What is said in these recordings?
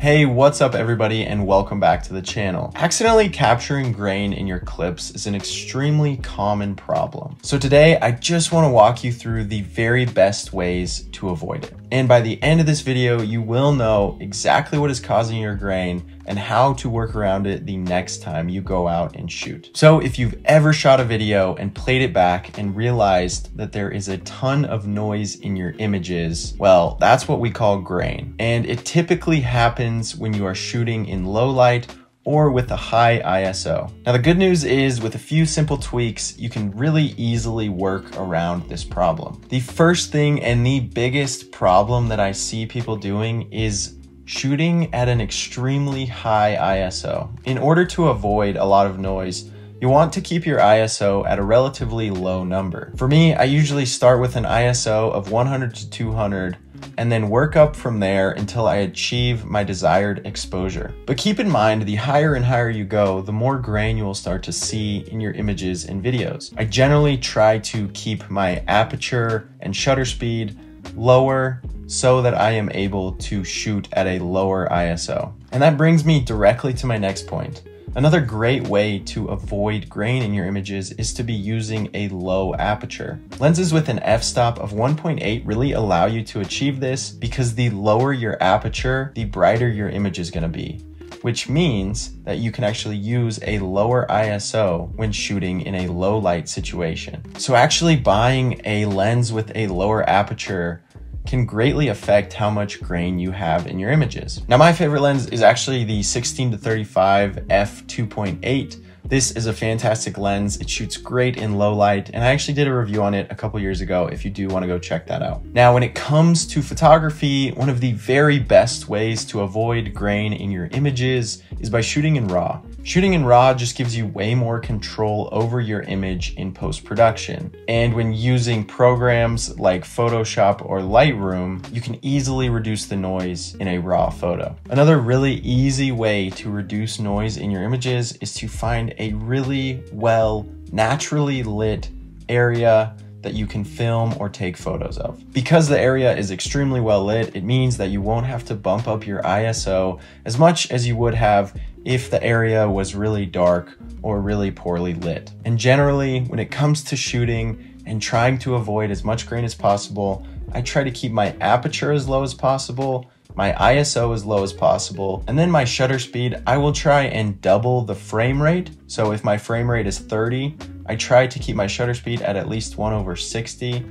Hey, what's up everybody and welcome back to the channel. Accidentally capturing grain in your clips is an extremely common problem. So today I just want to walk you through the very best ways to avoid it. And by the end of this video, you will know exactly what is causing your grain and how to work around it the next time you go out and shoot. So if you've ever shot a video and played it back and realized that there is a ton of noise in your images, well, that's what we call grain. And it typically happens when you are shooting in low light or with a high ISO. Now the good news is with a few simple tweaks, you can really easily work around this problem. The first thing and the biggest problem that I see people doing is shooting at an extremely high ISO. In order to avoid a lot of noise, you want to keep your ISO at a relatively low number. For me, I usually start with an ISO of 100 to 200, and then work up from there until I achieve my desired exposure. But keep in mind, the higher and higher you go, the more grain you will start to see in your images and videos. I generally try to keep my aperture and shutter speed lower so that I am able to shoot at a lower ISO. And that brings me directly to my next point. Another great way to avoid grain in your images is to be using a low aperture. Lenses with an f-stop of 1.8 really allow you to achieve this because the lower your aperture, the brighter your image is going to be, which means that you can actually use a lower ISO when shooting in a low light situation. So actually buying a lens with a lower aperture can greatly affect how much grain you have in your images. Now, my favorite lens is actually the 16-35 f2.8. This is a fantastic lens. It shoots great in low light, and I actually did a review on it a couple years ago if you do want to go check that out. Now, when it comes to photography, one of the very best ways to avoid grain in your images is by shooting in RAW. Shooting in RAW just gives you way more control over your image in post-production. And when using programs like Photoshop or Lightroom, you can easily reduce the noise in a RAW photo. Another really easy way to reduce noise in your images is to find a really well, naturally lit area that you can film or take photos of. Because the area is extremely well lit, it means that you won't have to bump up your ISO as much as you would have if the area was really dark or really poorly lit. And generally, when it comes to shooting and trying to avoid as much grain as possible, I try to keep my aperture as low as possible, my ISO as low as possible, and then my shutter speed, I will try and double the frame rate. So if my frame rate is 30, I try to keep my shutter speed at least 1/60.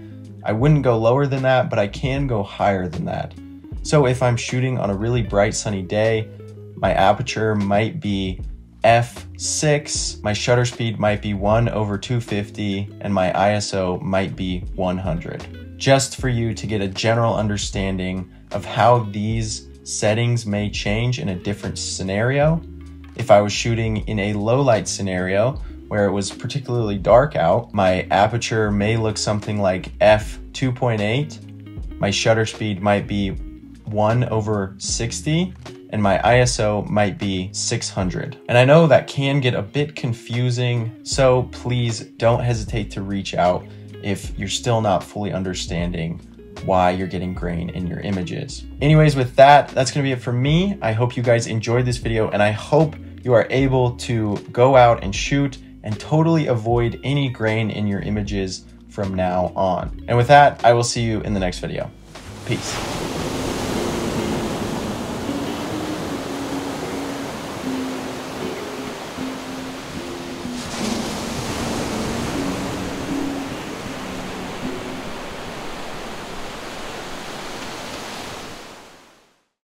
I wouldn't go lower than that, but I can go higher than that. So if I'm shooting on a really bright sunny day, my aperture might be f6, my shutter speed might be 1/250, and my ISO might be 100. Just for you to get a general understanding of how these settings may change in a different scenario. If I was shooting in a low light scenario where it was particularly dark out, my aperture may look something like f2.8, my shutter speed might be 1/60, and my ISO might be 600. And I know that can get a bit confusing, so please don't hesitate to reach out if you're still not fully understanding why you're getting grain in your images. Anyways, with that, that's gonna be it for me. I hope you guys enjoyed this video, and I hope you are able to go out and shoot and totally avoid any grain in your images from now on. And with that, I will see you in the next video. Peace.